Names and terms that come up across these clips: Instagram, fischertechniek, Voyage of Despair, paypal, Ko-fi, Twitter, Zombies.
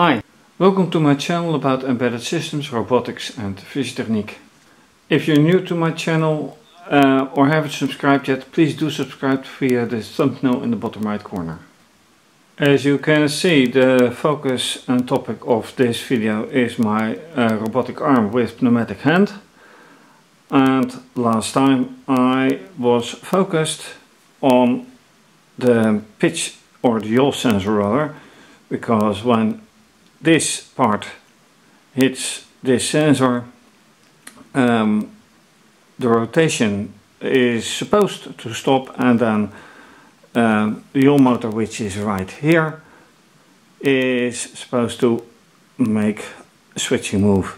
Hi, welcome to my channel about embedded systems, robotics and fischertechniek. If you're new to my channel or haven't subscribed yet, please do subscribe via the thumbnail in the bottom right corner. As you can see, the focus and topic of this video is my robotic arm with pneumatic hand. And last time I was focused on the pitch or the yaw sensor rather, because when this part hits this sensor, the rotation is supposed to stop, and then the yaw motor, which is right here, is supposed to make a switching move.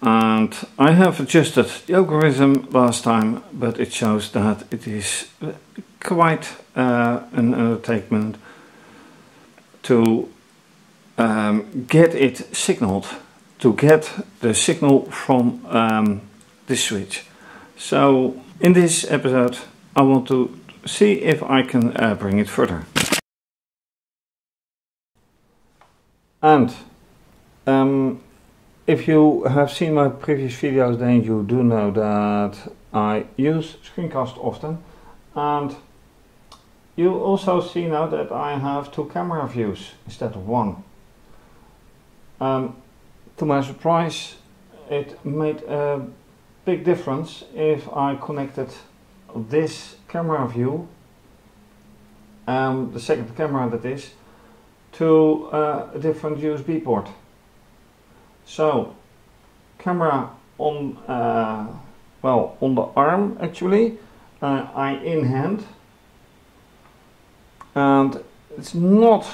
And I have adjusted the algorithm last time, but it shows that it is quite an undertaking to get it signaled, to get the signal from this switch. So in this episode I want to see if I can bring it further. And if you have seen my previous videos, then you do know that I use screencast often, and you also see now that I have two camera views instead of one. To my surprise, it made a big difference if I connected this camera view, the second camera that is, to a different USB port. So, camera on, well, on the arm actually, eye in hand, and it's not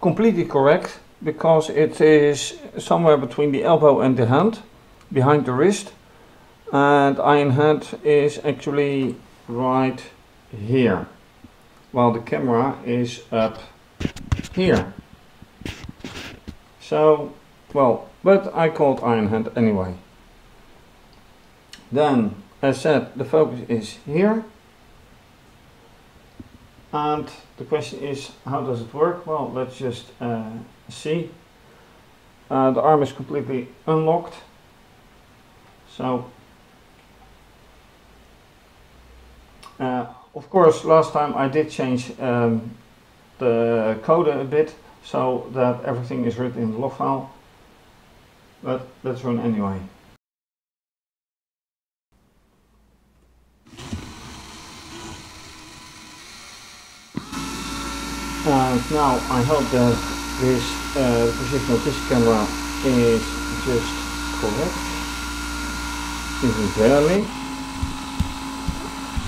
completely correct, because it is somewhere between the elbow and the hand, behind the wrist, and eye in hand is actually right here, while the camera is up here. So, well, but I called eye in hand anyway. Then, as said, the focus is here. And the question is, how does it work? Well, let's just see. The arm is completely unlocked. So, of course, last time I did change the code a bit, so that everything is written in the log file. But let's run anyway. And now I hope that this position of this camera is just correct, even barely.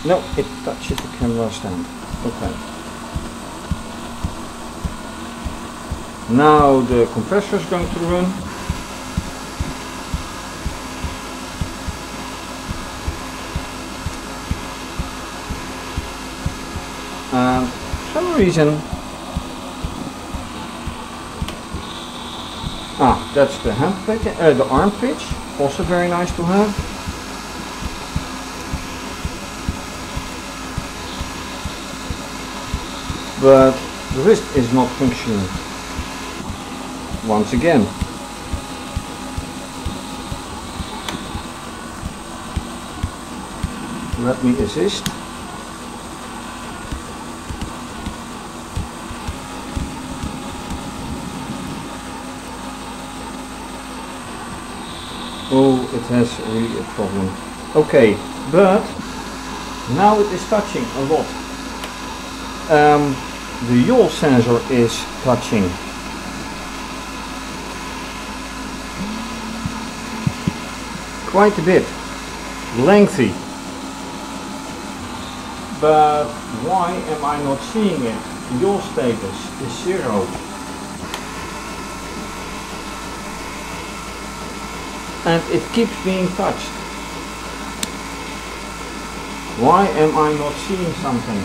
No, it touches the camera stand. Okay. Now the compressor is going to run. And for some reason... Ah, that's the hand pitch, the arm pitch, also very nice to have. But the wrist is not functioning. Once again. Let me assist. Oh, it has really a problem. Okay, but now it is touching a lot. The yaw sensor is touching. Quite a bit, lengthy, but why am I not seeing it? Your status is 0. And it keeps being touched. Why am I not seeing something?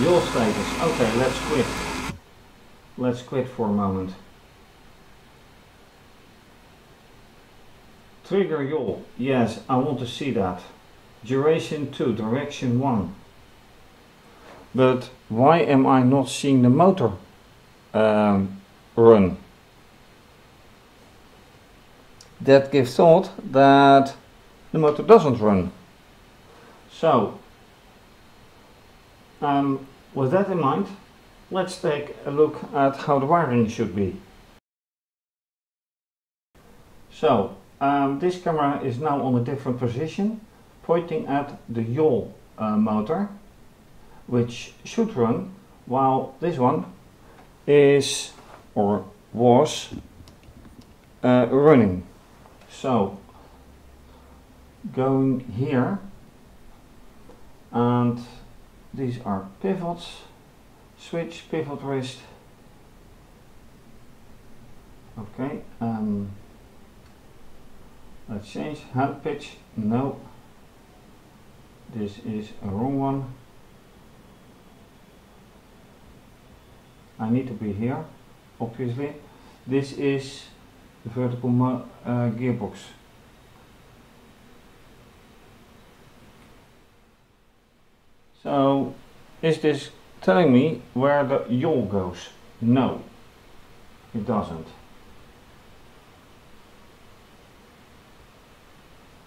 Your status, okay, let's quit. Let's quit for a moment. Trigger yaw, yes, I want to see that. Duration 2, direction 1. But why am I not seeing the motor? run. That gives thought that the motor doesn't run. So, with that in mind, let's take a look at how the wiring should be. So, this camera is now on a different position, pointing at the yaw motor, which should run, while this one is, or was, running. So, going here, and these are pivots, switch, pivot wrist, okay, let's change, hand pitch, no, this is a wrong one, I need to be here, obviously, this is the vertical gearbox. So, is this telling me where the yaw goes? No, it doesn't.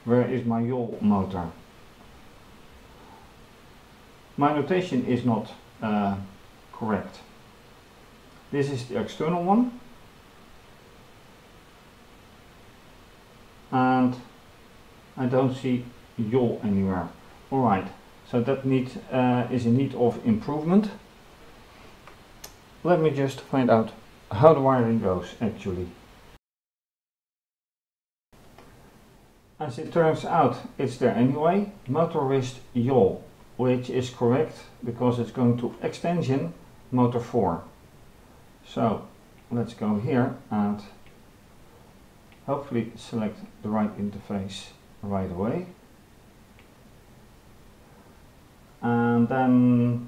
Where is my yaw motor? My notation is not correct. This is the external one. And I don't see yaw anywhere. Alright. So that is in need of improvement. Let me just find out how the wiring goes actually. As it turns out, it's there anyway. Motor wrist yaw, which is correct because it's going to extension motor 4. So let's go here and hopefully select the right interface right away. And then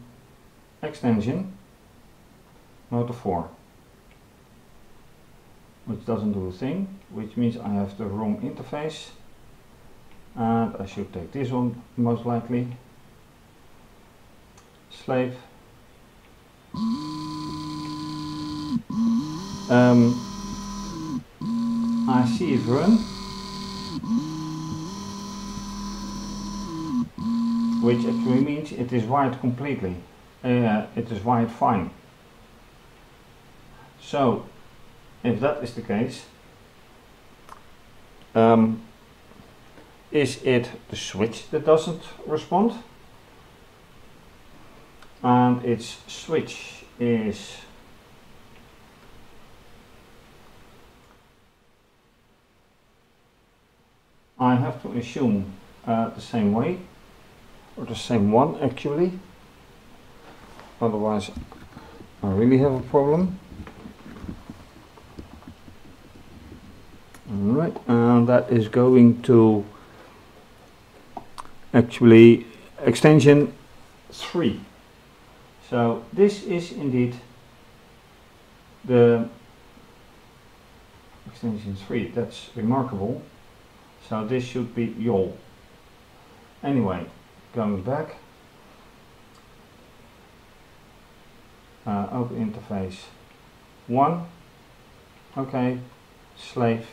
extension motor 4, which doesn't do a thing, which means I have the wrong interface, and I should take this one most likely, slave, I see it run, which actually means it is wired completely, it is wired fine. So, if that is the case, is it the switch that doesn't respond? And its switch is I have to assume the same way. Or the same one actually, otherwise I really have a problem. Alright, and that is going to actually extension 3. So this is indeed the extension 3, that's remarkable. So this should be yaw. Anyway. Going back, open interface 1, okay, slave,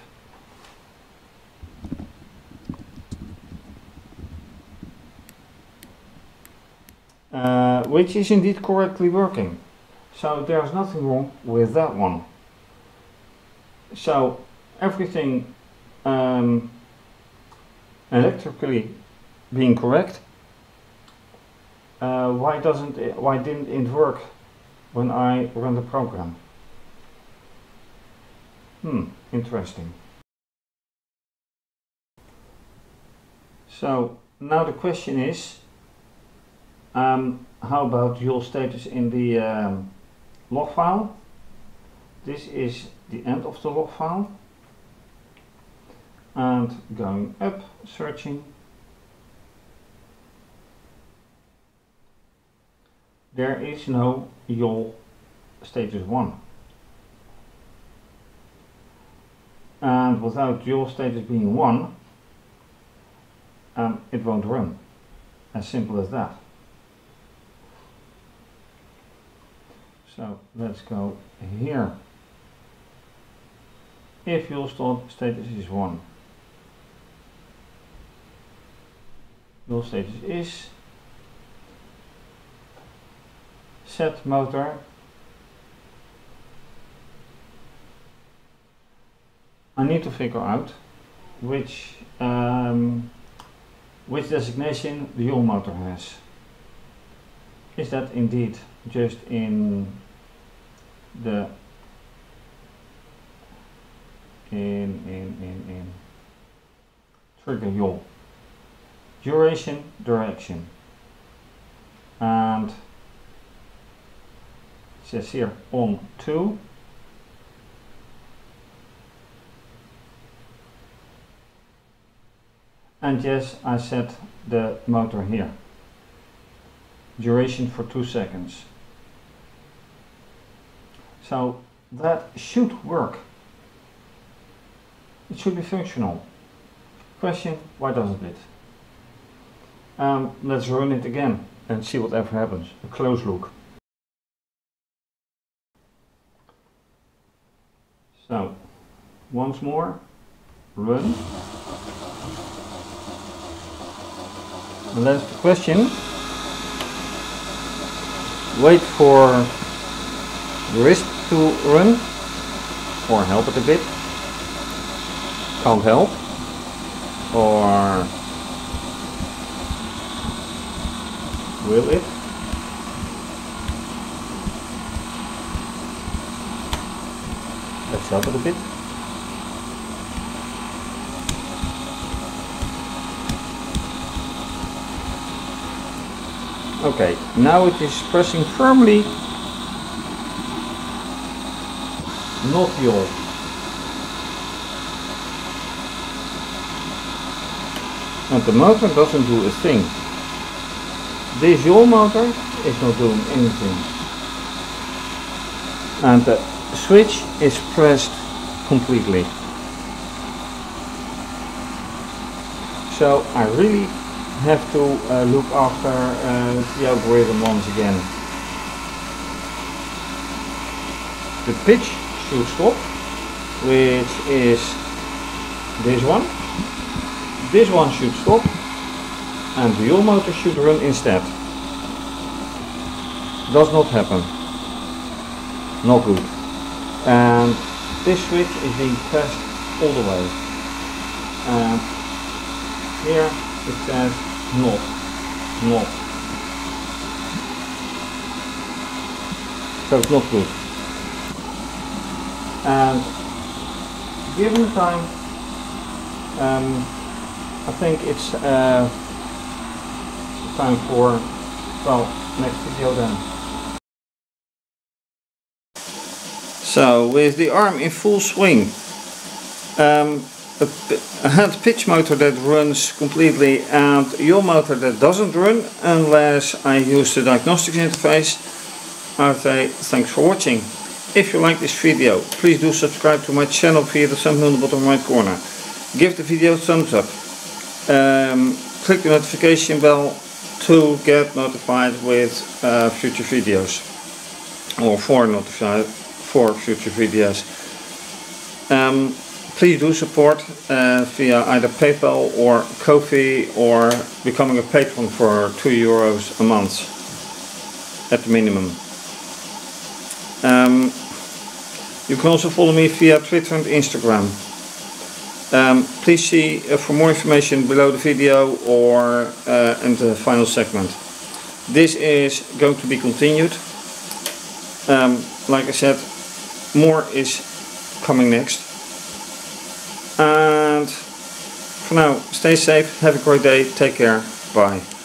which is indeed correctly working, so there's nothing wrong with that one. So everything electrically being correct. Why didn't it work when I run the program? Interesting. So now the question is, how about your status in the log file? This is the end of the log file, and going up, searching. There is no yaw status 1, and without yaw status being 1, it won't run, as simple as that. So let's go here. If fuel stored status is 1. Fuel status is set motor. I need to figure out which designation the Joule motor has. Is that indeed just in trigger Joule? Duration, direction, and it says here on 2. And yes, I set the motor here. Duration for 2 seconds. So that should work. It should be functional. Question, why doesn't it? Let's run it again and see whatever happens. A close look. So, once more, run. And that's the question. Wait for the wrist to run or help it a bit. Can't help. Or will it? Let's help it a bit. Okay, now it is pressing firmly. Not Joule. And the motor doesn't do a thing. This Joule motor is not doing anything. And the switch is pressed completely. So I really have to look after the algorithm once again. The pitch should stop, which is this one. This one should stop and the Joule motor should run instead. Does not happen. Not good. And this switch is being pressed all the way. And here it says not. So it's not good. And given the time, I think it's time for, well, next video then. So with the arm in full swing, a hand pitch motor that runs completely and Joule motor that doesn't run unless I use the diagnostics interface, I say thanks for watching. If you like this video, please do subscribe to my channel via the thumbnail in the bottom right corner. Give the video a thumbs up. Click the notification bell to get notified with future videos or for future videos. Please do support via either PayPal or Ko-fi or becoming a patron for €2 a month at the minimum. You can also follow me via Twitter and Instagram. Please see for more information below the video or in the final segment. This is going to be continued. Like I said, more is coming next. And for now, stay safe, have a great day, take care, bye.